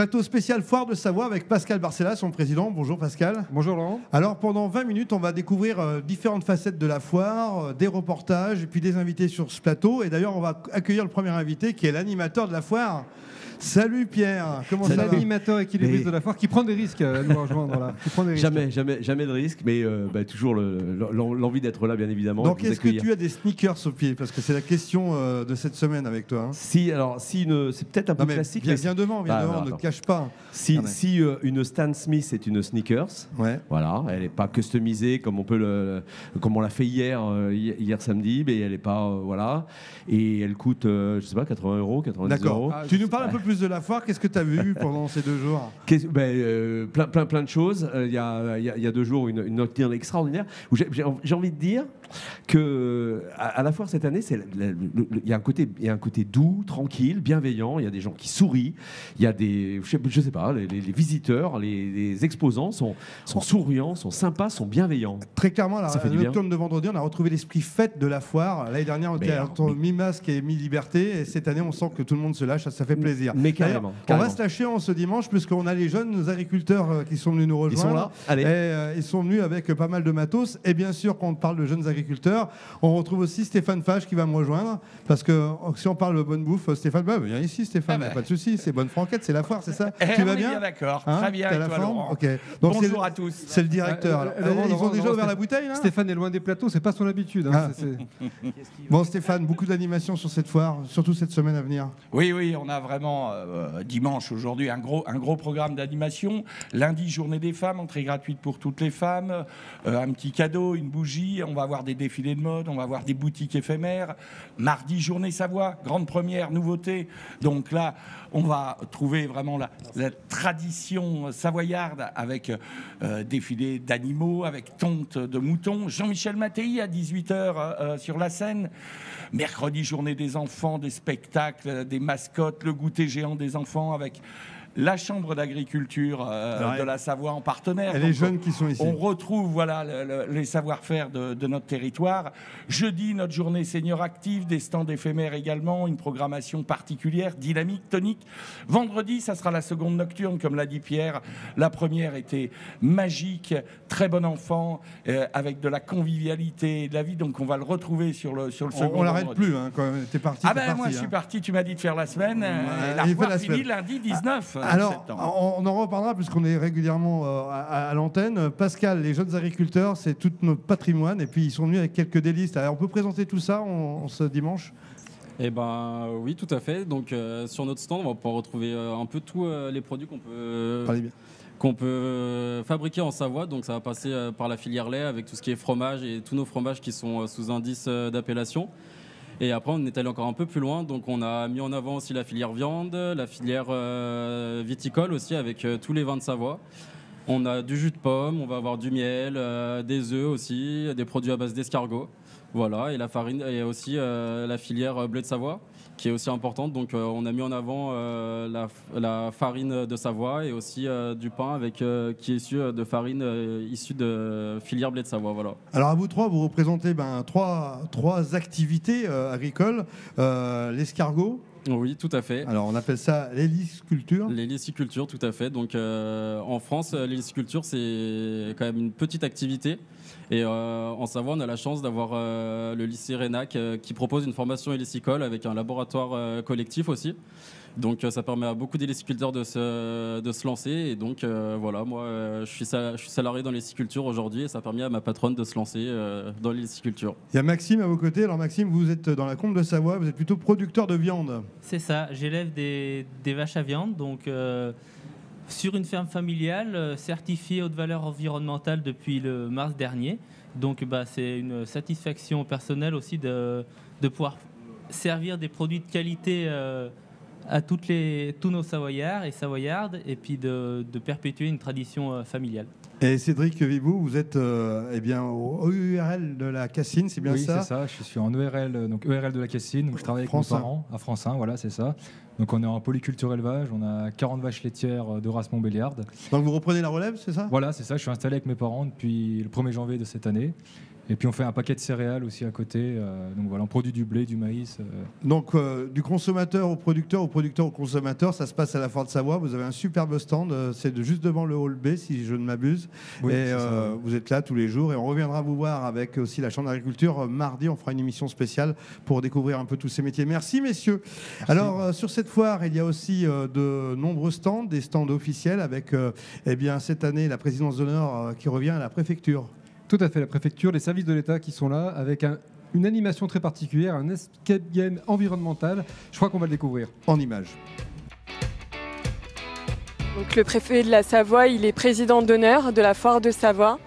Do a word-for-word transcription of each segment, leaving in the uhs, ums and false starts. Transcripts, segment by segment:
Plateau spécial Foire de Savoie avec Pascal Barcella, son président. Bonjour Pascal. Bonjour Laurent. Alors pendant vingt minutes, on va découvrir différentes facettes de la foire, des reportages et puis des invités sur ce plateau. Et d'ailleurs, on va accueillir le premier invité qui est l'animateur de la foire. Salut Pierre. Comment ça va ? L'animateur équilibriste de la foire qui prend des risques à nous rejoindre là. Qui prend des risques. Jamais, jamais, jamais de risque, mais euh, bah, toujours l'envie le, d'être là, bien évidemment. Donc est-ce que tu as des sneakers au pied? Parce que c'est la question euh, de cette semaine avec toi. Hein. Si, alors si une, c'est peut-être un non, peu classique. Viens, mais... viens devant, viens ah, devant, non, ne te cache pas. Si, ah, ouais. si euh, une Stan Smith est une sneakers, ouais. Voilà, elle n'est pas customisée comme on peut le, comme on l'a fait hier, euh, hier, hier samedi, mais elle n'est pas euh, voilà, et elle coûte, euh, je sais pas, quatre-vingts euros, quatre-vingt-dix euros. Ah, tu nous parles un peu plus de la foire, qu'est-ce que tu as vu pendant ces deux jours? bah, euh, plein, plein, plein de choses. Il euh, y, y, y a deux jours, une nocturne extraordinaire où j'ai envie de dire que à, à la foire cette année, il y a un côté, il y a un côté doux, tranquille, bienveillant. Il y a des gens qui sourient. Il y a des, je sais, je sais pas, les, les, les visiteurs, les, les exposants sont, sont souriants, sont sympas, sont bienveillants. Très clairement, la nocturne de vendredi, on a retrouvé l'esprit fête de la foire. L'année dernière, on était entre mi-masque et mi-liberté, et cette année, on sent que tout le monde se lâche. Ça fait plaisir. Mais carrément, carrément. On va se lâcher en ce dimanche puisqu'on a les jeunes, nos agriculteurs qui sont venus nous rejoindre. Ils sont là. Allez. Et, euh, ils sont venus avec pas mal de matos. Et bien sûr, quand on parle de jeunes agriculteurs, on retrouve aussi Stéphane Fache qui va me rejoindre. Parce que si on parle de bonne bouffe, Stéphane, bah, viens ici Stéphane, ah bah. Pas de souci. C'est bonne franquette, c'est la foire, c'est ça? Tu vas bien? Bien d'accord. Hein, très bien avec toi, Laurent. Okay. Donc, bonjour à tous. C'est le directeur. Euh, euh, ils ont déjà ouvert Stéphane, la bouteille là. Stéphane est loin des plateaux, c'est pas son habitude. Hein, ah. c est, c est... Bon Stéphane, beaucoup d'animation sur cette foire, surtout cette semaine à venir. Oui, oui, on a vraiment euh, dimanche aujourd'hui un gros, un gros programme d'animation. Lundi, journée des femmes, entrée gratuite pour toutes les femmes, euh, un petit cadeau, une bougie, on va avoir des défilés de mode, on va avoir des boutiques éphémères. Mardi, journée Savoie, grande première, nouveauté. Donc là, on va trouver vraiment la, la tradition savoyarde avec euh, défilé d'animaux, avec tonte de moutons. Jean-Michel Mattei à dix-huit heures euh, sur la scène. Mercredi, journée des enfants, des spectacles, des mascottes, le goûter géant des enfants avec la Chambre d'agriculture euh, de la Savoie en partenaire. Et les Donc, jeunes qui sont ici. On retrouve voilà, le, le, les savoir-faire de, de notre territoire. Jeudi, notre journée senior active, des stands éphémères également, une programmation particulière, dynamique, tonique. Vendredi, ça sera la seconde nocturne, comme l'a dit Pierre. La première était magique, très bon enfant, euh, avec de la convivialité et de la vie. Donc on va le retrouver sur le, sur le second. On ne l'arrête plus, hein, quand t'es parti. Ah ben parti, moi, hein. Je suis parti, tu m'as dit de faire la semaine. Euh, la foire finit lundi dix-neuf. Ah. Alors, on en reparlera puisqu'on est régulièrement euh, à, à l'antenne. Pascal, les jeunes agriculteurs, c'est tout notre patrimoine. Et puis, ils sont venus avec quelques délices. Alors, on peut présenter tout ça on, on, ce dimanche? Eh bien, oui, tout à fait. Donc, euh, sur notre stand, on va pouvoir retrouver euh, un peu tous euh, les produits qu'on peut... Euh, Parlez bien. qu'on peut fabriquer en Savoie, donc ça va passer euh, par la filière lait avec tout ce qui est fromage et tous nos fromages qui sont euh, sous indice euh, d'appellation. Et après, on est allé encore un peu plus loin. Donc, on a mis en avant aussi la filière viande, la filière euh, viticole aussi, avec euh, tous les vins de Savoie. On a du jus de pomme, on va avoir du miel, euh, des œufs aussi, des produits à base d'escargot. Voilà, et la farine, et aussi euh, la filière bleu de Savoie, qui est aussi importante. Donc, euh, on a mis en avant euh, la, la farine de Savoie et aussi euh, du pain avec, euh, qui est issu de farine euh, issue de filière blé de Savoie. Voilà. Alors, à vous trois, vous représentez ben, trois, trois activités euh, agricoles. Euh, l'escargot. Oui, tout à fait. Alors, on appelle ça l'héliciculture. L'héliciculture, tout à fait. Donc, euh, en France, l'héliciculture, c'est quand même une petite activité. Et euh, en Savoie, on a la chance d'avoir euh, le lycée Renac euh, qui propose une formation hélicicole avec un laboratoire euh, collectif aussi. Donc, euh, ça permet à beaucoup d'héliciculteurs de se, de se lancer. Et donc, euh, voilà, moi, euh, je suis salarié dans l'héliciculture aujourd'hui et ça a permis à ma patronne de se lancer euh, dans l'héliciculture. Il y a Maxime à vos côtés. Alors, Maxime, vous êtes dans la Combe de Savoie, vous êtes plutôt producteur de viande. C'est ça, j'élève des, des vaches à viande. Donc, euh, sur une ferme familiale certifiée haute valeur environnementale depuis le mars dernier. Donc bah, c'est une satisfaction personnelle aussi de, de pouvoir servir des produits de qualité euh, à toutes les, tous nos Savoyards et Savoyardes et puis de, de perpétuer une tradition euh, familiale. Et Cédric Vibou, vous êtes euh, eh bien, au E U R L de la Cassine, c'est bien oui, ça? Oui, c'est ça, je suis en E R L, donc E R L de la Cassine, donc je travaille avec France, mes parents à France un, voilà, c'est ça. Donc on est en polyculture élevage, on a quarante vaches laitières de race Montbéliarde. Donc vous reprenez la relève, c'est ça? Voilà, c'est ça, je suis installé avec mes parents depuis le premier janvier de cette année. Et puis on fait un paquet de céréales aussi à côté. Euh, donc voilà, on produit du blé, du maïs. Euh. Donc euh, du consommateur au producteur, au producteur au consommateur, ça se passe à la Foire de Savoie. Vous avez un superbe stand, euh, c'est de, juste devant le hall B si je ne m'abuse. Oui, et euh, vous êtes là tous les jours et on reviendra vous voir avec aussi la Chambre d'agriculture. Mardi, on fera une émission spéciale pour découvrir un peu tous ces métiers. Merci messieurs. Merci. Alors euh, sur cette foire, il y a aussi euh, de nombreux stands, des stands officiels avec euh, eh bien, cette année la présidence d'honneur euh, qui revient à la préfecture. Tout à fait, la préfecture, les services de l'État qui sont là, avec un, une animation très particulière, un escape game environnemental. Je crois qu'on va le découvrir en images. Donc, le préfet de la Savoie, il est président d'honneur de la Foire de Savoie.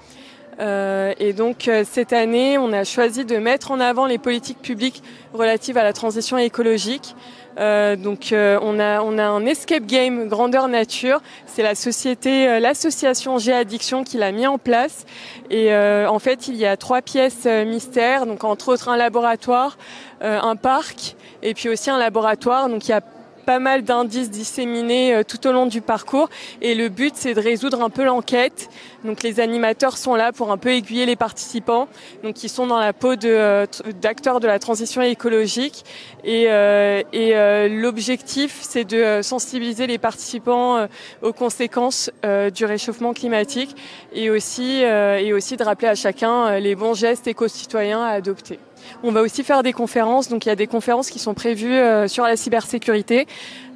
Euh, et donc, cette année, on a choisi de mettre en avant les politiques publiques relatives à la transition écologique. Euh, donc euh, on a on a un escape game grandeur nature. C'est la société, euh, l'association G-Addiction qui l'a mis en place. Et euh, en fait, il y a trois pièces euh, mystères. Donc entre autres un laboratoire, euh, un parc et puis aussi un laboratoire. Donc il y a pas mal d'indices disséminés euh, tout au long du parcours. Et le but, c'est de résoudre un peu l'enquête. Donc les animateurs sont là pour un peu aiguiller les participants. Donc ils sont dans la peau de, euh, d'acteurs de la transition écologique. Et, euh, et euh, l'objectif, c'est de sensibiliser les participants euh, aux conséquences euh, du réchauffement climatique et aussi, euh, et aussi de rappeler à chacun les bons gestes éco-citoyens à adopter. On va aussi faire des conférences, donc il y a des conférences qui sont prévues euh, sur la cybersécurité,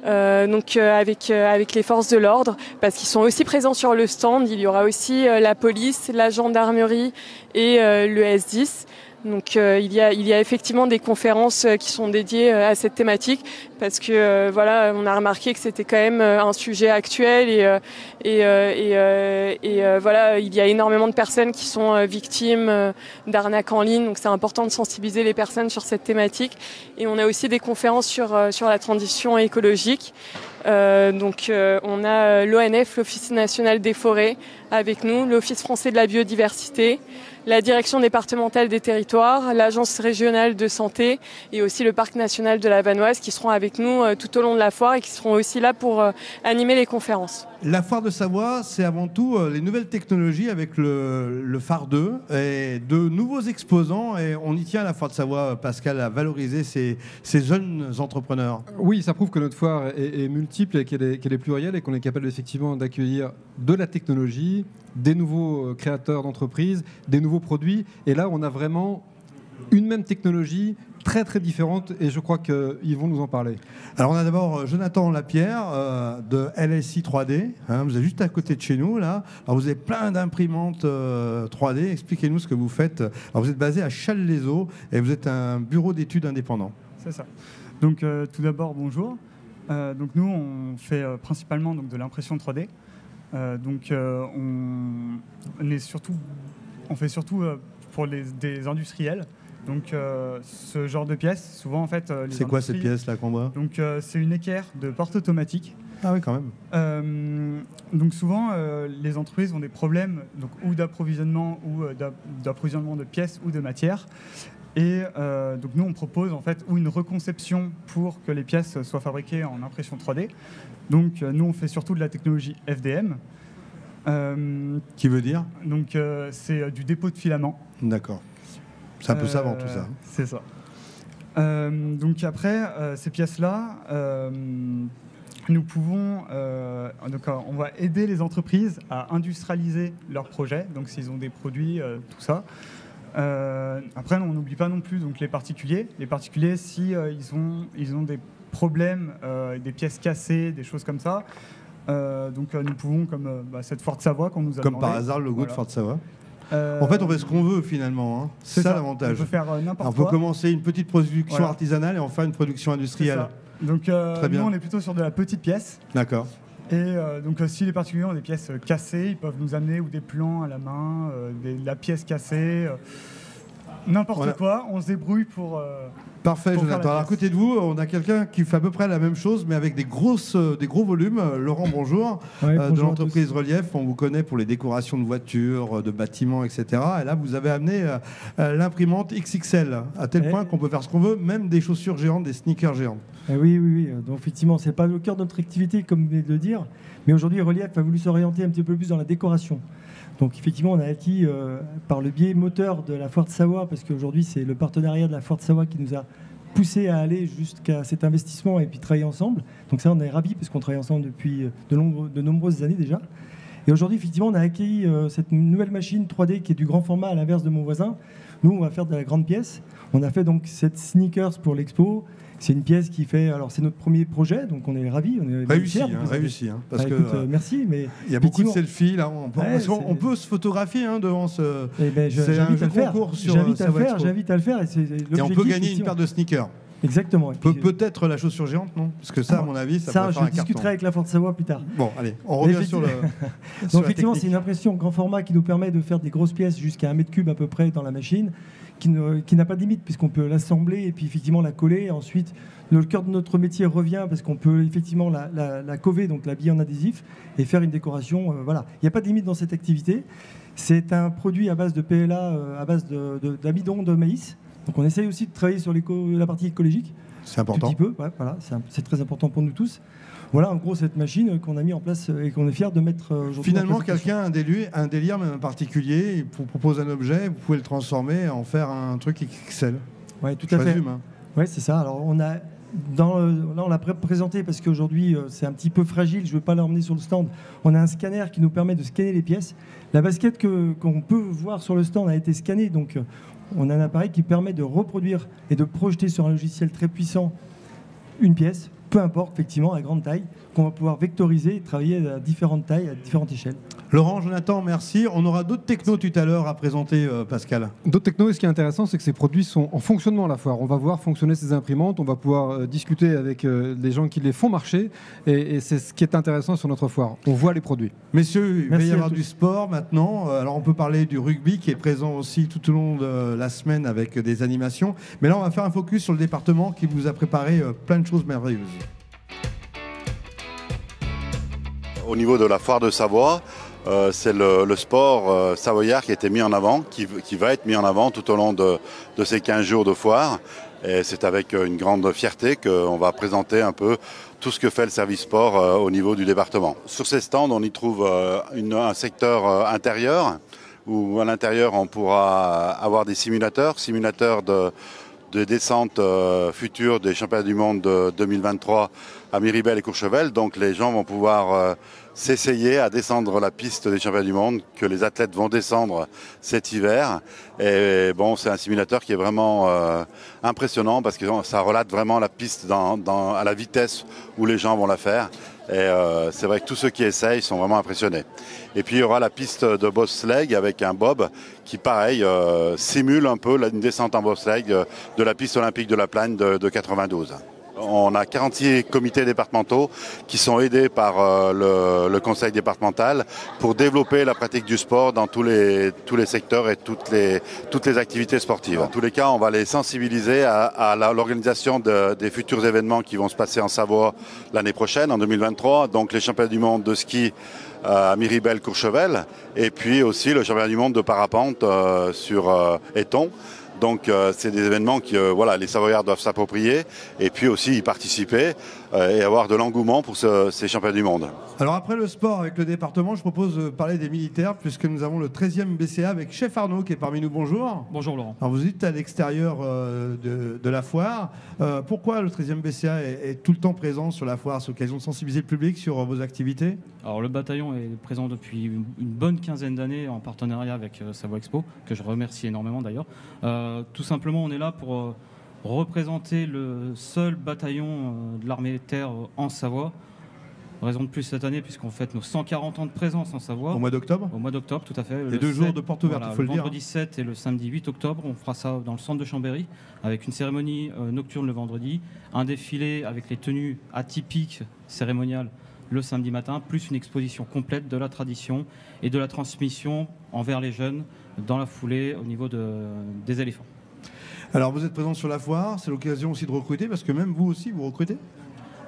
euh, donc euh, avec, euh, avec les forces de l'ordre, parce qu'ils sont aussi présents sur le stand. Il y aura aussi euh, la police, la gendarmerie et euh, le S dix. Donc euh, il, y a, il y a effectivement des conférences euh, qui sont dédiées euh, à cette thématique, parce que euh, voilà, on a remarqué que c'était quand même euh, un sujet actuel et, euh, et, euh, et, euh, et euh, voilà, il y a énormément de personnes qui sont euh, victimes euh, d'arnaques en ligne, donc c'est important de sensibiliser les personnes sur cette thématique. Et on a aussi des conférences sur, euh, sur la transition écologique. Euh, donc euh, on a l'O N F, l'Office national des forêts avec nous, l'Office français de la biodiversité, la direction départementale des territoires, l'agence régionale de santé et aussi le parc national de la Vanoise qui seront avec nous euh, tout au long de la foire et qui seront aussi là pour euh, animer les conférences. La foire de Savoie, c'est avant tout euh, les nouvelles technologies avec le, le phare deux et de nouveaux exposants, et on y tient à la foire de Savoie, Pascal, à valoriser ces, ces jeunes entrepreneurs. Oui, ça prouve que notre foire est, est multiple et qu'elle est, qu'elle est plurielle et qu'on est capable effectivement d'accueillir de la technologie, des nouveaux créateurs d'entreprises, des nouveaux produits. Et là, on a vraiment une même technologie très très différente et je crois qu'ils vont nous en parler. Alors on a d'abord Jonathan Lapierre euh, de L S I trois D, hein, vous êtes juste à côté de chez nous là. Alors vous avez plein d'imprimantes euh, trois D, expliquez-nous ce que vous faites. Alors vous êtes basé à Challes-les-Eaux et vous êtes un bureau d'études indépendant. C'est ça. Donc euh, tout d'abord bonjour. Euh, donc nous on fait euh, principalement donc, de l'impression trois D. Euh, donc euh, on, on, est surtout, on fait surtout euh, pour les, des industriels. Donc euh, ce genre de pièces, souvent en fait... Euh, c'est quoi cette pièce là qu'on voit ? Donc euh, c'est une équerre de porte automatique. Ah oui quand même. Euh, donc souvent euh, les entreprises ont des problèmes donc, ou d'approvisionnement ou euh, d'approvisionnement de pièces ou de matières. Et euh, donc nous on propose en fait ou une reconception pour que les pièces soient fabriquées en impression trois D. Donc euh, nous on fait surtout de la technologie F D M. Euh, Qui veut dire ? Donc euh, c'est euh, du dépôt de filaments. D'accord. C'est un peu savant euh, tout ça. C'est ça. Euh, donc après, euh, ces pièces-là, euh, nous pouvons... Euh, donc, on va aider les entreprises à industrialiser leurs projets, donc s'ils ont des produits, euh, tout ça. Euh, après, on n'oublie pas non plus donc, les particuliers. Les particuliers, si, euh, ils ont, ils ont des problèmes, euh, des pièces cassées, des choses comme ça. Euh, donc euh, nous pouvons, comme euh, bah, cette Foire de Savoie qu'on nous a comme demandé, par hasard, le logo voilà. de Foire de Savoie. Euh, en fait, on fait ce qu'on veut finalement. Hein. C'est ça, ça l'avantage. On peut faire euh, n'importe quoi. On peut commencer une petite production voilà. artisanale et en faire une production industrielle. Donc, euh, Très bien. Nous, on est plutôt sur de la petite pièce. D'accord. Et euh, donc, si les particuliers ont des pièces cassées, ils peuvent nous amener ou des plans à la main, euh, des, la pièce cassée, euh, n'importe voilà. quoi. On se débrouille pour. Euh, Parfait, Jonathan. Alors, à côté de vous, on a quelqu'un qui fait à peu près la même chose, mais avec des, grosses, des gros volumes. Laurent, bonjour. Ouais, euh, bonjour de l'entreprise Relief. On vous connaît pour les décorations de voitures, de bâtiments, et cetera. Et là, vous avez amené euh, l'imprimante X X L, à tel ouais. point qu'on peut faire ce qu'on veut, même des chaussures géantes, des sneakers géantes. Et oui, oui, oui. Donc, effectivement, ce n'est pas le cœur de notre activité, comme vous venez de le dire. Mais aujourd'hui, Relief a voulu s'orienter un petit peu plus dans la décoration. Donc effectivement, on a acquis euh, par le biais moteur de la Foire de Savoie, parce qu'aujourd'hui, c'est le partenariat de la Foire de Savoie qui nous a poussé à aller jusqu'à cet investissement et puis travailler ensemble. Donc ça, on est ravis, parce qu'on travaille ensemble depuis de, nombre, de nombreuses années déjà. Et aujourd'hui, effectivement, on a acquis euh, cette nouvelle machine trois D qui est du grand format, à l'inverse de mon voisin. Nous, on va faire de la grande pièce. On a fait donc cette sneakers pour l'expo. C'est une pièce qui fait... Alors, c'est notre premier projet, donc on est ravis. On est réussi, hein, réussi. Hein, parce ah, que, écoute, euh, merci, mais... Il y a beaucoup de selfies, là. On peut, ouais, on peut se photographier hein, devant ce... Eh ben, c'est un concours sur J'invite à le faire, j'invite à le faire. Et, et on peut gagner une paire de sneakers. Exactement. Pe Peut-être la chaussure géante, non? Parce que ça, à mon avis, ça, ça pourrait faire un carton. Ça, je discuterai avec la Foire de Savoie plus tard. Bon, allez, on revient sur le... Donc, effectivement, c'est une impression grand format qui nous permet de faire des grosses pièces jusqu'à un mètre cube à peu près dans la machine, qui n'a pas de limite, puisqu'on peut l'assembler et puis effectivement la coller. Et ensuite, le cœur de notre métier revient parce qu'on peut effectivement la, la, la cover, donc l'habiller en adhésif, et faire une décoration. Euh, voilà. Il n'y a pas de limite dans cette activité. C'est un produit à base de P L A, euh, à base d'amidon de, de, de maïs. Donc on essaye aussi de travailler sur la partie écologique. C'est important. Un petit peu, ouais, voilà, c'est très important pour nous tous. Voilà, en gros, cette machine qu'on a mis en place et qu'on est fiers de mettre aujourd'hui. Finalement, quelqu'un a un délire, un délire même particulier, il vous propose un objet, vous pouvez le transformer et en faire un truc X X L. Oui, tout à fait. Oui, c'est ça. Alors, on a, dans le, là, on l'a présenté parce qu'aujourd'hui, c'est un petit peu fragile, je ne veux pas l'emmener sur le stand. On a un scanner qui nous permet de scanner les pièces. La basket que, qu'on peut voir sur le stand a été scannée, donc on a un appareil qui permet de reproduire et de projeter sur un logiciel très puissant une pièce, peu importe, effectivement, à grande taille, qu'on va pouvoir vectoriser et travailler à différentes tailles, à différentes échelles. Laurent, Jonathan, merci. On aura d'autres technos tout à l'heure à présenter, euh, Pascal. D'autres technos, et ce qui est intéressant, c'est que ces produits sont en fonctionnement à la foire. On va voir fonctionner ces imprimantes, on va pouvoir euh, discuter avec euh, les gens qui les font marcher, et, et c'est ce qui est intéressant sur notre foire. On voit les produits. Messieurs, il merci va y avoir tous. Du sport maintenant. Alors, on peut parler du rugby, qui est présent aussi tout au long de la semaine avec des animations. Mais là, on va faire un focus sur le département qui vous a préparé euh, plein de choses merveilleuses. Au niveau de la Foire de Savoie, euh, c'est le, le sport euh, savoyard qui a été mis en avant, qui, qui va être mis en avant tout au long de, de ces quinze jours de foire. Et c'est avec une grande fierté qu'on va présenter un peu tout ce que fait le service sport euh, au niveau du département. Sur ces stands, on y trouve euh, une, un secteur euh, intérieur, où à l'intérieur on pourra avoir des simulateurs, simulateurs de... des descentes euh, futures des championnats du monde de deux mille vingt-trois à Méribel et Courchevel. Donc les gens vont pouvoir euh, s'essayer à descendre la piste des championnats du monde que les athlètes vont descendre cet hiver. Et bon, c'est un simulateur qui est vraiment euh, impressionnant parce que ça relate vraiment la piste dans, dans, à la vitesse où les gens vont la faire. Et euh, c'est vrai que tous ceux qui essayent sont vraiment impressionnés. Et puis il y aura la piste de bobsleigh avec un bob qui, pareil, euh, simule un peu une descente en bobsleigh euh, de la piste olympique de la Plagne de, de quatre-vingt-douze. On a quarante-six comités départementaux qui sont aidés par euh, le, le conseil départemental pour développer la pratique du sport dans tous les, tous les secteurs et toutes les, toutes les activités sportives. En tous les cas, on va les sensibiliser à, à l'organisation de, des futurs événements qui vont se passer en Savoie l'année prochaine, en deux mille vingt-trois, donc les championnats du monde de ski à Méribel, Courchevel, et puis aussi le championnat du monde de parapente euh, sur euh, Éton. Donc euh, c'est des événements que euh, voilà, les Savoyards doivent s'approprier et puis aussi y participer euh, et avoir de l'engouement pour ce, ces championnats du monde. Alors après le sport avec le département, je propose de parler des militaires puisque nous avons le treizième B C A avec Chef Arnaud qui est parmi nous. Bonjour. Bonjour Laurent. Alors vous êtes à l'extérieur euh, de, de la foire. Euh, pourquoi le treizième B C A est, est tout le temps présent sur la foire? C'est l'occasion de sensibiliser le public sur euh, vos activités. Alors le bataillon est présent depuis une, une bonne quinzaine d'années en partenariat avec euh, Savoie Expo, que je remercie énormément d'ailleurs. Euh, Tout simplement, on est là pour euh, représenter le seul bataillon euh, de l'armée de terre euh, en Savoie. Raison de plus cette année, puisqu'on fête nos cent quarante ans de présence en Savoie. Au mois d'octobre ? Au mois d'octobre, tout à fait. Les deux jours de porte ouverte, il faut le dire. Le vendredi sept et le samedi huit octobre, on fera ça dans le centre de Chambéry, avec une cérémonie euh, nocturne le vendredi, un défilé avec les tenues atypiques cérémoniales le samedi matin, plus une exposition complète de la tradition et de la transmission envers les jeunes dans la foulée au niveau de, des éléphants. Alors vous êtes présent sur la foire, c'est l'occasion aussi de recruter, parce que même vous aussi vous recrutez.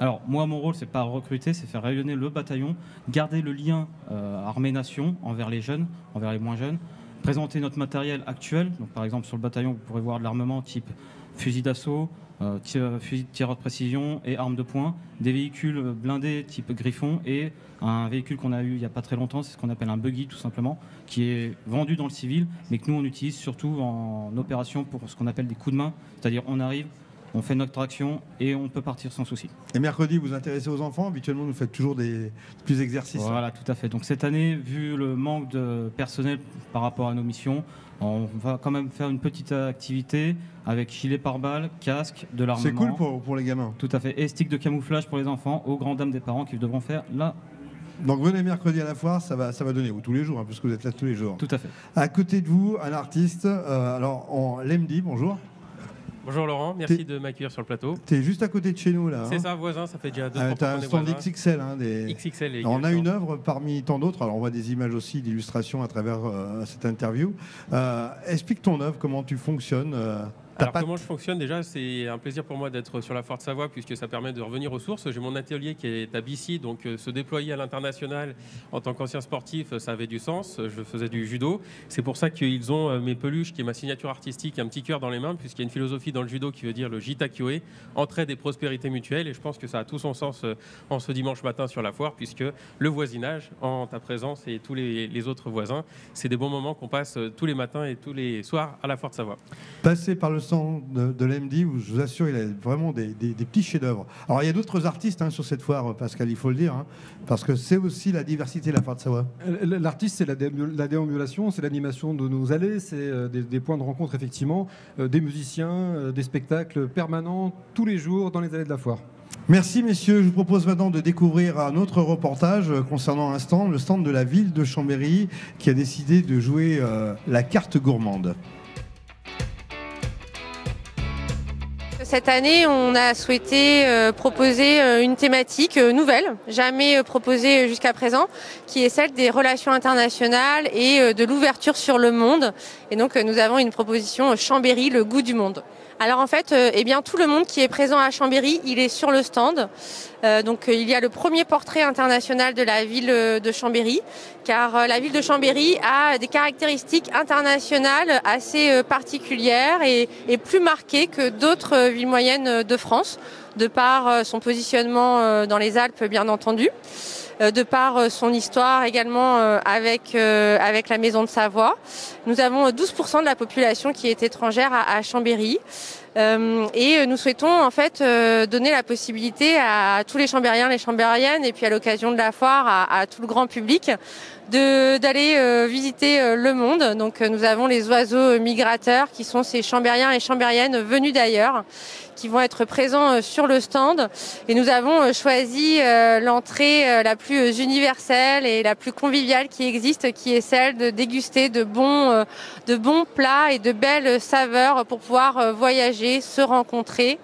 Alors moi mon rôle c'est pas recruter, c'est faire rayonner le bataillon, garder le lien euh, armée-nation envers les jeunes, envers les moins jeunes, présenter notre matériel actuel. Donc par exemple sur le bataillon vous pourrez voir de l'armement type fusil d'assaut, euh, tireur de précision et armes de poing, des véhicules blindés type Griffon et un véhicule qu'on a eu il n'y a pas très longtemps, c'est ce qu'on appelle un buggy tout simplement, qui est vendu dans le civil mais que nous on utilise surtout en opération pour ce qu'on appelle des coups de main, c'est-à-dire on arrive, on fait notre traction et on peut partir sans souci. Et mercredi, vous vous intéressez aux enfants. Habituellement, vous faites toujours des plus exercices. Voilà, hein. Tout à fait. Donc cette année, vu le manque de personnel par rapport à nos missions, on va quand même faire une petite activité avec gilet pare-balles, casque, de l'armement. C'est cool pour, pour les gamins. Tout à fait. Et stick de camouflage pour les enfants, aux grandes dames des parents qui devront faire là. Donc venez mercredi à la foire, ça va, ça va donner, ou tous les jours, hein, puisque vous êtes là tous les jours. Tout à fait. À côté de vous, un artiste, euh, alors on l'M D, bonjour. Bonjour Laurent, merci de m'accueillir sur le plateau. Tu es juste à côté de chez nous là. C'est hein ça, voisin, ça fait déjà deux ans. Tu as un stand X X L. Hein, des... X X L et on a une œuvre parmi tant d'autres. Alors on voit des images aussi, d'illustrations à travers euh, cette interview. Euh, explique ton œuvre, comment tu fonctionnes. Euh... Alors comment je fonctionne déjà, c'est un plaisir pour moi d'être sur la Foire de Savoie puisque ça permet de revenir aux sources. J'ai mon atelier qui est à Bissy, donc euh, se déployer à l'international en tant qu'ancien sportif, ça avait du sens. Je faisais du judo. C'est pour ça qu'ils ont euh, mes peluches, qui est ma signature artistique, un petit cœur dans les mains, puisqu'il y a une philosophie dans le judo qui veut dire le jitakyoe, entraide et prospérité mutuelle. Et je pense que ça a tout son sens euh, en ce dimanche matin sur la foire, puisque le voisinage, en ta présence et tous les, les autres voisins, c'est des bons moments qu'on passe euh, tous les matins et tous les soirs à la Foire de Savoie. Passer par le de, de l'M D, où je vous assure, il a vraiment des, des, des petits chefs-d'œuvre. Alors, il y a d'autres artistes hein, sur cette foire, Pascal, il faut le dire, hein, parce que c'est aussi la diversité, la foire de Savoie. L'artiste, c'est la, dé la déambulation, c'est l'animation de nos allées, c'est des, des points de rencontre, effectivement, des musiciens, des spectacles permanents, tous les jours, dans les allées de la foire. Merci messieurs, je vous propose maintenant de découvrir un autre reportage concernant un stand, le stand de la ville de Chambéry, qui a décidé de jouer euh, la carte gourmande. Cette année, on a souhaité euh, proposer euh, une thématique euh, nouvelle, jamais euh, proposée jusqu'à présent, qui est celle des relations internationales et euh, de l'ouverture sur le monde. Et donc, euh, nous avons une proposition euh, Chambéry, le goût du monde. Alors en fait, euh, eh bien, tout le monde qui est présent à Chambéry, il est sur le stand. Euh, donc euh, il y a le premier portrait international de la ville de Chambéry, car euh, la ville de Chambéry a des caractéristiques internationales assez euh, particulières et, et plus marquées que d'autres euh, villes moyennes de France, de par euh, son positionnement euh, dans les Alpes, bien entendu, euh, de par euh, son histoire également euh, avec, euh, avec la maison de Savoie. Nous avons douze pour cent de la population qui est étrangère à, à Chambéry. Euh, et nous souhaitons en fait euh, donner la possibilité à tous les Chambériens, les Chambériennes, et puis à l'occasion de la foire, à, à tout le grand public, de d'aller euh, visiter euh, le monde. Donc euh, nous avons les oiseaux migrateurs, qui sont ces Chambériens et Chambériennes venus d'ailleurs, qui vont être présents euh, sur le stand. Et nous avons euh, choisi euh, l'entrée euh, la plus universelle et la plus conviviale qui existe, qui est celle de déguster de bons, euh, de bons plats et de belles saveurs pour pouvoir euh, voyager, se rencontrer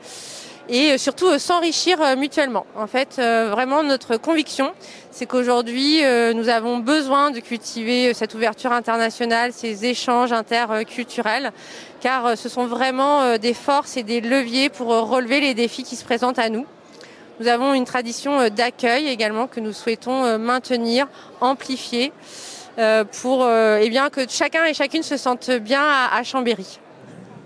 et surtout euh, s'enrichir euh, mutuellement. En fait, euh, vraiment notre conviction, c'est qu'aujourd'hui, euh, nous avons besoin de cultiver euh, cette ouverture internationale, ces échanges interculturels, car euh, ce sont vraiment euh, des forces et des leviers pour euh, relever les défis qui se présentent à nous. Nous avons une tradition euh, d'accueil également que nous souhaitons euh, maintenir, amplifier, euh, pour euh, eh bien, que chacun et chacune se sente bien à, à Chambéry.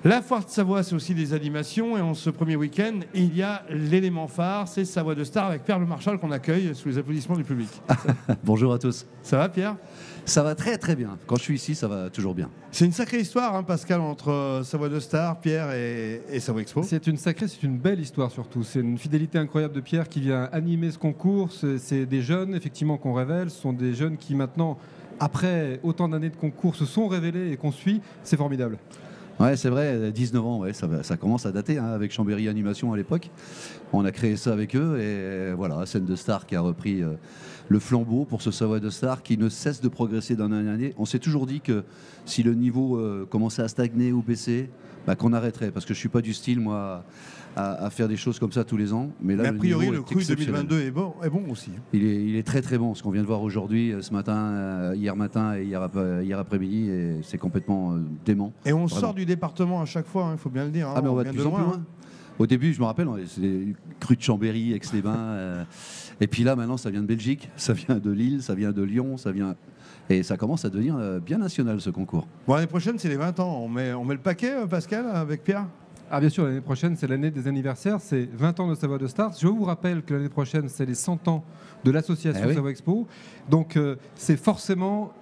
La Foire de Savoie, c'est aussi des animations, et en ce premier week-end, il y a l'élément phare, c'est Sa Voix de Star avec Pierre Le Marchal qu'on accueille sous les applaudissements du public. Bonjour à tous. Ça va Pierre? Ça va très très bien. Quand je suis ici, ça va toujours bien. C'est une sacrée histoire, hein, Pascal, entre euh, Sa Voix de Star, Pierre et, et Savoie Expo. C'est une sacrée, c'est une belle histoire surtout. C'est une fidélité incroyable de Pierre qui vient animer ce concours. C'est des jeunes, effectivement, qu'on révèle. Ce sont des jeunes qui maintenant, après autant d'années de concours, se sont révélés et qu'on suit. C'est formidable. Ouais, c'est vrai, dix-neuf ans, ouais, ça, ça commence à dater, hein, avec Chambéry Animation à l'époque. On a créé ça avec eux et voilà, Scène de Star qui a repris euh, le flambeau pour ce Savoie de Star qui ne cesse de progresser d'année en année. On s'est toujours dit que si le niveau euh, commençait à stagner ou baisser, bah, qu'on arrêterait, parce que je ne suis pas du style, moi, à, à faire des choses comme ça tous les ans. Mais là, mais a priori, le, le cru deux mille vingt-deux est bon, est bon aussi. Il est, il est très très bon, ce qu'on vient de voir aujourd'hui, ce matin, hier matin et hier, hier après-midi, et c'est complètement euh, dément. Et on vraiment sort du département à chaque fois, il hein, faut bien le dire. Hein, ah, mais on, on va de plus en plus loin. Hein. Au début, je me rappelle, c'était des crues de Chambéry, Aix-les-Bains. euh, et puis là, maintenant, ça vient de Belgique, ça vient de Lille, ça vient de Lyon, ça vient... Et ça commence à devenir euh, bien national, ce concours. Bon, l'année prochaine, c'est les vingt ans. On met, on met le paquet, euh, Pascal, avec Pierre ? Ah, bien sûr, l'année prochaine, c'est l'année des anniversaires. C'est vingt ans de Savoie de Star. Je vous rappelle que l'année prochaine, c'est les cent ans de l'association eh oui. Savoie Expo. Donc, euh, c'est forcément...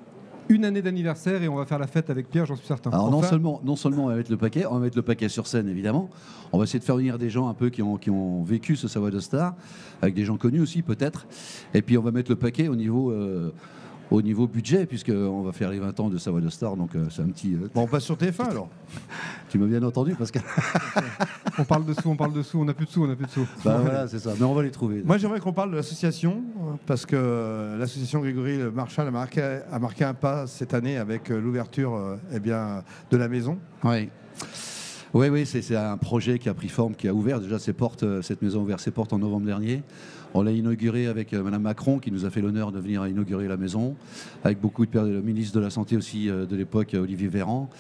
une année d'anniversaire et on va faire la fête avec Pierre, j'en suis certain. Alors non, enfin... seulement, non seulement on va mettre le paquet, on va mettre le paquet sur scène évidemment, on va essayer de faire venir des gens un peu qui ont, qui ont vécu ce Savoie de Star, avec des gens connus aussi peut-être, et puis on va mettre le paquet au niveau... Euh... au niveau budget, puisqu'on va faire les vingt ans de Sa Voix de Star, donc euh, c'est un petit... Euh... Bon, on passe sur T F un, alors. Tu m'as bien entendu, Pascal. On parle de sous, on parle de sous, on n'a plus de sous, on n'a plus de sous. Bah, voilà, c'est ça, mais on va les trouver. Moi, j'aimerais qu'on parle de l'association, parce que l'association Grégory Marchal a marqué, a marqué un pas cette année avec l'ouverture euh, eh bien, de la maison. Oui. Oui, oui, c'est un projet qui a pris forme, qui a ouvert déjà ses portes, cette maison a ouvert ses portes en novembre dernier. On l'a inaugurée avec euh, Madame Macron, qui nous a fait l'honneur de venir inaugurer la maison, avec beaucoup de le ministre de la Santé aussi euh, de l'époque, Olivier Véran.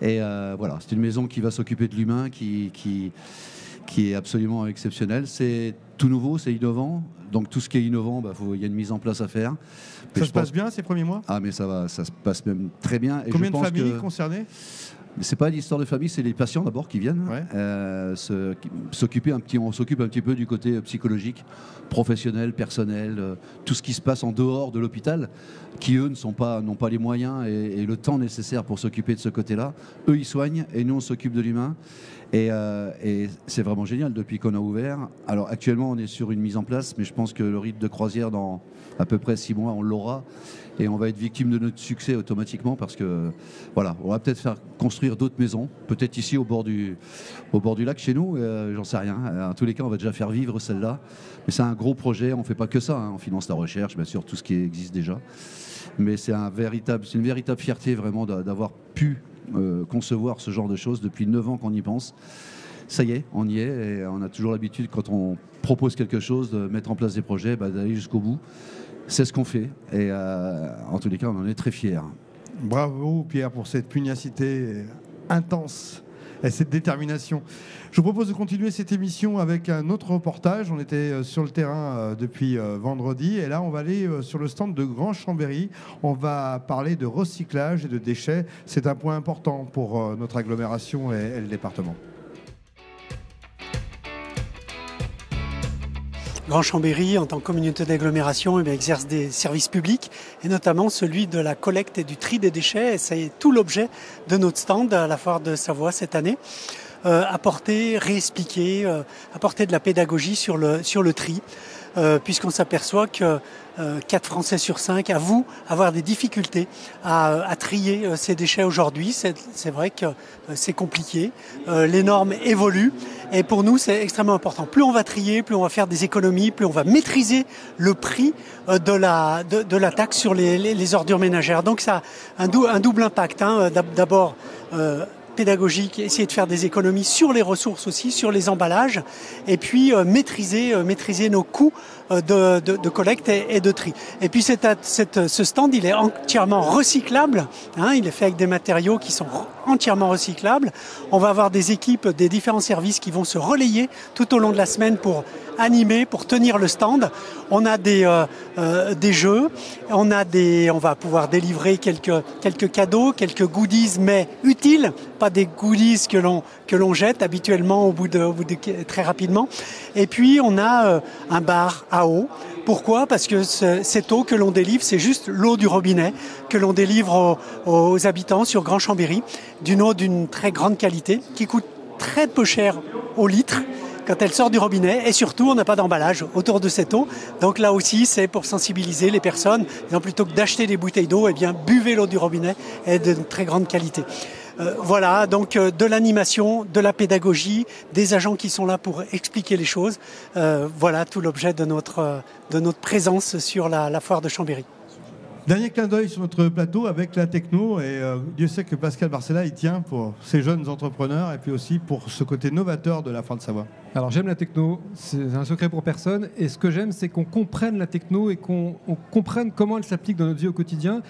Et euh, voilà, c'est une maison qui va s'occuper de l'humain, qui, qui, qui est absolument exceptionnelle. C'est tout nouveau, c'est innovant. Donc tout ce qui est innovant, bah, faut, y a une mise en place à faire. Mais ça se passe pense... bien ces premiers mois ? Ah, mais ça va, ça se passe même très bien. Et combien je pense de familles que... concernées ? C'est pas l'histoire de famille, c'est les patients d'abord qui viennent ouais. euh, s'occuper un petit, on s'occupe un petit peu du côté psychologique, professionnel, personnel, euh, tout ce qui se passe en dehors de l'hôpital, qui eux ne sont pas, n'ont pas les moyens et, et le temps nécessaire pour s'occuper de ce côté-là. Eux ils soignent et nous on s'occupe de l'humain. Et, euh, et c'est vraiment génial depuis qu'on a ouvert. Alors actuellement on est sur une mise en place, mais je pense que le rythme de croisière dans à peu près six mois on l'aura. Et on va être victime de notre succès automatiquement parce que, voilà, on va peut-être faire construire d'autres maisons, peut-être ici au bord du, au bord du lac chez nous, euh, j'en sais rien. En tous les cas, on va déjà faire vivre celle-là. Mais c'est un gros projet, on ne fait pas que ça, hein. On finance la recherche, bien sûr, tout ce qui existe déjà. Mais c'est un véritable, c'est une véritable fierté vraiment d'avoir pu euh, concevoir ce genre de choses depuis neuf ans qu'on y pense. Ça y est, on y est et on a toujours l'habitude, quand on propose quelque chose, de mettre en place des projets, bah, d'aller jusqu'au bout. C'est ce qu'on fait et euh, en tous les cas on en est très fiers. Bravo Pierre pour cette pugnacité intense et cette détermination. Je vous propose de continuer cette émission avec un autre reportage. On était sur le terrain depuis vendredi et là on va aller sur le stand de Grand Chambéry. On va parler de recyclage et de déchets. C'est un point important pour notre agglomération et le département. Grand Chambéry, en tant que communauté d'agglomération, eh bien, exerce des services publics, et notamment celui de la collecte et du tri des déchets. Et c'est tout l'objet de notre stand à la Foire de Savoie cette année. Euh, apporter, réexpliquer, euh, apporter de la pédagogie sur le, sur le tri, euh, puisqu'on s'aperçoit que euh, quatre Français sur cinq avouent avoir des difficultés à, à trier euh, ces déchets aujourd'hui. C'est vrai que euh, c'est compliqué, euh, les normes évoluent, et pour nous c'est extrêmement important. Plus on va trier, plus on va faire des économies, plus on va maîtriser le prix euh, de, la, de, de la taxe sur les, les, les ordures ménagères. Donc ça a un, dou un double impact, hein. D'abord... Euh, pédagogique, essayer de faire des économies sur les ressources aussi, sur les emballages, et puis euh, maîtriser, euh, maîtriser nos coûts euh, de, de, de collecte et, et de tri. Et puis cette, cette, ce stand, il est entièrement recyclable, hein, il est fait avec des matériaux qui sont entièrement recyclables. On va avoir des équipes des différents services qui vont se relayer tout au long de la semaine pour animer, pour tenir le stand. On a des, euh, euh, des jeux, on, a des, on va pouvoir délivrer quelques, quelques cadeaux, quelques goodies, mais utiles, pas des goodies que l'on que l'on jette habituellement au bout de, au bout de très rapidement. Et puis on a euh, un bar à eau. Pourquoi ? Parce que cette eau que l'on délivre, c'est juste l'eau du robinet que l'on délivre aux, aux habitants sur Grand Chambéry, d'une eau d'une très grande qualité qui coûte très peu cher au litre quand elle sort du robinet, et surtout on n'a pas d'emballage autour de cette eau. Donc là aussi c'est pour sensibiliser les personnes. Donc, plutôt que d'acheter des bouteilles d'eau, eh bien buvez l'eau du robinet, elle est de très grande qualité. Euh, voilà, donc euh, de l'animation, de la pédagogie, des agents qui sont là pour expliquer les choses. Euh, voilà tout l'objet de notre, euh, de notre présence sur la, la foire de Chambéry. Dernier clin d'œil sur notre plateau avec la techno, et euh, Dieu sait que Pascal Barcella il tient pour ces jeunes entrepreneurs et puis aussi pour ce côté novateur de la Foire de Savoie. Alors j'aime la techno, c'est un secret pour personne, et ce que j'aime c'est qu'on comprenne la techno et qu'on comprenne comment elle s'applique dans notre vie au quotidien.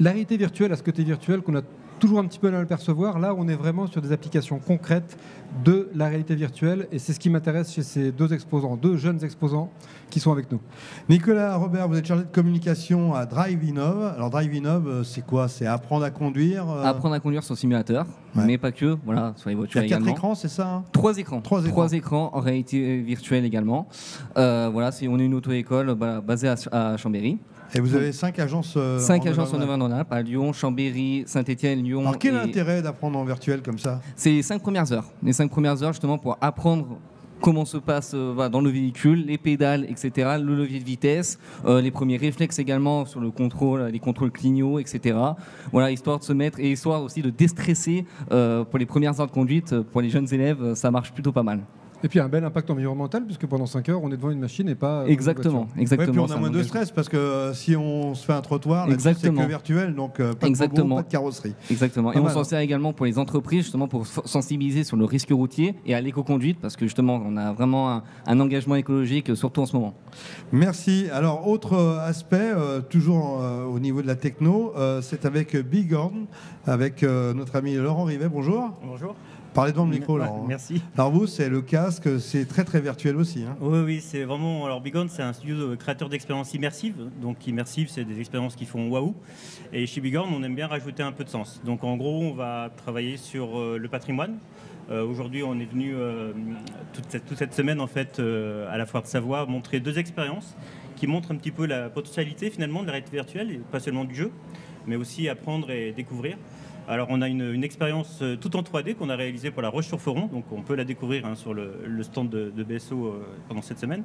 La réalité virtuelle à ce côté virtuel qu'on a toujours un petit peu à le percevoir, là on est vraiment sur des applications concrètes de la réalité virtuelle, et c'est ce qui m'intéresse chez ces deux exposants, deux jeunes exposants qui sont avec nous. Nicolas Robert, vous êtes chargé de communication à Drive Innov. Alors Drive Innov, c'est quoi? C'est apprendre à conduire euh... Apprendre à conduire sur simulateur, ouais. Mais pas que, voilà, sur les voitures également. Il y a quatre écrans, c'est ça hein? Trois écrans. Trois écrans. Trois écrans en réalité virtuelle également. Euh, voilà, c'est, on est une auto-école bah, basée à, à Chambéry. Et vous avez cinq agences euh, Cinq en agences en Auvergne-Rhône-Alpes, à Lyon, Chambéry, Saint-Étienne, Lyon. Alors quel et... intérêt d'apprendre en virtuel comme ça? C'est les cinq premières heures. Les cinq premières heures justement pour apprendre comment se passe euh, dans le véhicule, les pédales, et cetera, le levier de vitesse, euh, les premiers réflexes également sur le contrôle, les contrôles clignot, et cetera. Voilà, histoire de se mettre et histoire aussi de déstresser euh, pour les premières heures de conduite. Pour les jeunes élèves, ça marche plutôt pas mal. Et puis un bel impact environnemental, puisque pendant cinq heures, on est devant une machine et pas... Exactement. exactement. Ouais, puis on a moins de stress, parce que euh, si on se fait un trottoir, c'est que virtuel, donc euh, pas, de robot, pas de carrosserie. Exactement. Pas et mal, on s'en sert hein. également pour les entreprises, justement, pour sensibiliser sur le risque routier et à l'éco-conduite, parce que justement, on a vraiment un, un engagement écologique, surtout en ce moment. Merci. Alors, autre aspect, euh, toujours euh, au niveau de la techno, euh, c'est avec Bigorn, avec euh, notre ami Laurent Rivet. Bonjour. Bonjour. Parlez devant le micro, Laurent. Merci. Alors vous, c'est le casque, c'est très très virtuel aussi. Hein. Oui, oui, c'est vraiment... Alors Bigorn, c'est un studio de créateur d'expériences immersives. Donc immersives, c'est des expériences qui font waouh. Et chez Bigorn, on aime bien rajouter un peu de sens. Donc en gros, on va travailler sur euh, le patrimoine. Euh, Aujourd'hui, on est venu euh, toute, cette, toute cette semaine, en fait, euh, à la Foire de Savoie, montrer deux expériences qui montrent un petit peu la potentialité, finalement, de la réalité virtuelle, et pas seulement du jeu, mais aussi apprendre et découvrir. Alors on a une, une expérience euh, tout en trois D qu'on a réalisée pour la Roche-sur-Foron, donc on peut la découvrir hein, sur le, le stand de, de B S O euh, pendant cette semaine.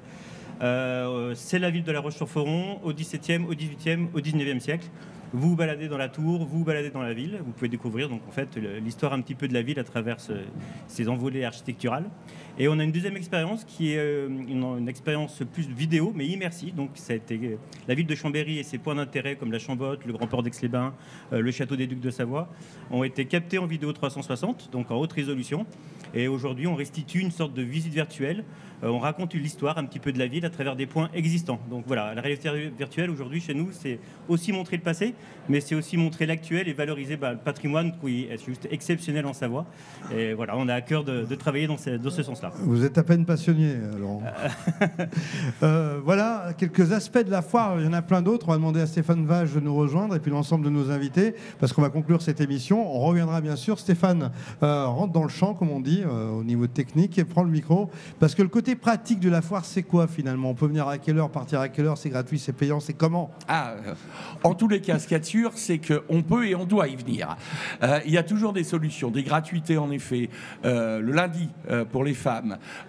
Euh, c'est la ville de la Roche-sur-Foron au dix-septième, au dix-huitième, au dix-neuvième siècle. Vous vous baladez dans la tour, vous vous baladez dans la ville, vous pouvez découvrir donc, en fait, l'histoire un petit peu de la ville à travers ce, ces envolées architecturales. Et on a une deuxième expérience qui est euh, une, une expérience plus vidéo mais immersive. Donc ça a été euh, la ville de Chambéry et ses points d'intérêt comme la Chambotte, le Grand Port d'Aix-les-Bains, euh, le Château des Ducs de Savoie ont été captés en vidéo trois cent soixante, donc en haute résolution. Et aujourd'hui, on restitue une sorte de visite virtuelle. Euh, on raconte l'histoire un petit peu de la ville à travers des points existants. Donc voilà, la réalité virtuelle aujourd'hui chez nous, c'est aussi montrer le passé, mais c'est aussi montrer l'actuel et valoriser bah, le patrimoine qui est juste exceptionnel en Savoie. Et voilà, on a à cœur de, de travailler dans ce, dans ce sens-là. Vous êtes à peine passionné, Laurent. euh, voilà quelques aspects de la foire. Il y en a plein d'autres. On va demander à Stéphane Fache de nous rejoindre et puis l'ensemble de nos invités, parce qu'on va conclure cette émission. On reviendra bien sûr. Stéphane euh, rentre dans le champ, comme on dit, euh, au niveau technique, et prend le micro. Parce que le côté pratique de la foire, c'est quoi finalement? On peut venir à quelle heure, partir à quelle heure? C'est gratuit, c'est payant, c'est comment? Ah, euh, en tous les cas, ce qu'il y a de sûr, c'est qu'on peut et on doit y venir. Euh, il y a toujours des solutions, des gratuités en effet. Euh, le lundi euh, pour les femmes,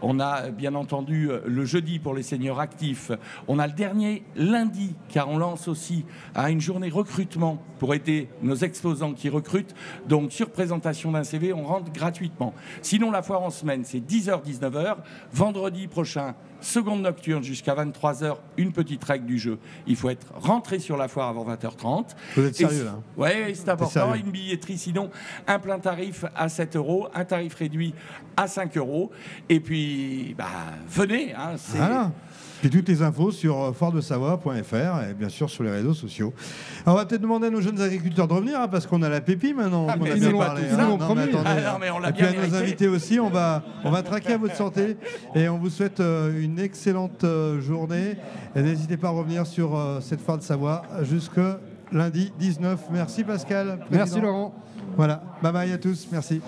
on a bien entendu le jeudi pour les seniors actifs. On a le dernier lundi, car on lance aussi à une journée recrutement pour aider nos exposants qui recrutent. Donc sur présentation d'un C V, on rentre gratuitement. Sinon la foire en semaine, c'est dix heures dix-neuf heures. Vendredi prochain, seconde nocturne jusqu'à vingt-trois heures, une petite règle du jeu. Il faut être rentré sur la foire avant vingt heures trente. Vous êtes sérieux là? Oui, c'est important. Une billetterie, sinon un plein tarif à sept euros, un tarif réduit à cinq euros. Et puis, bah, venez hein, c'est... Voilà. Et toutes les infos sur foire de savoie point F R et bien sûr sur les réseaux sociaux. Alors, on va peut-être demander à nos jeunes agriculteurs de revenir hein, parce qu'on a la pépi maintenant. Ah, on a bien parlé. Hein. Non, non, mais attendez, ah, non, mais on et puis à mérité. Nos invités aussi, on va, on va traquer à votre santé et on vous souhaite euh, une excellente euh, journée. Et n'hésitez pas à revenir sur euh, cette foire de Savoie jusque lundi dix-neuf. Merci Pascal. Président. Merci Laurent. Voilà. Bye bye à tous. Merci.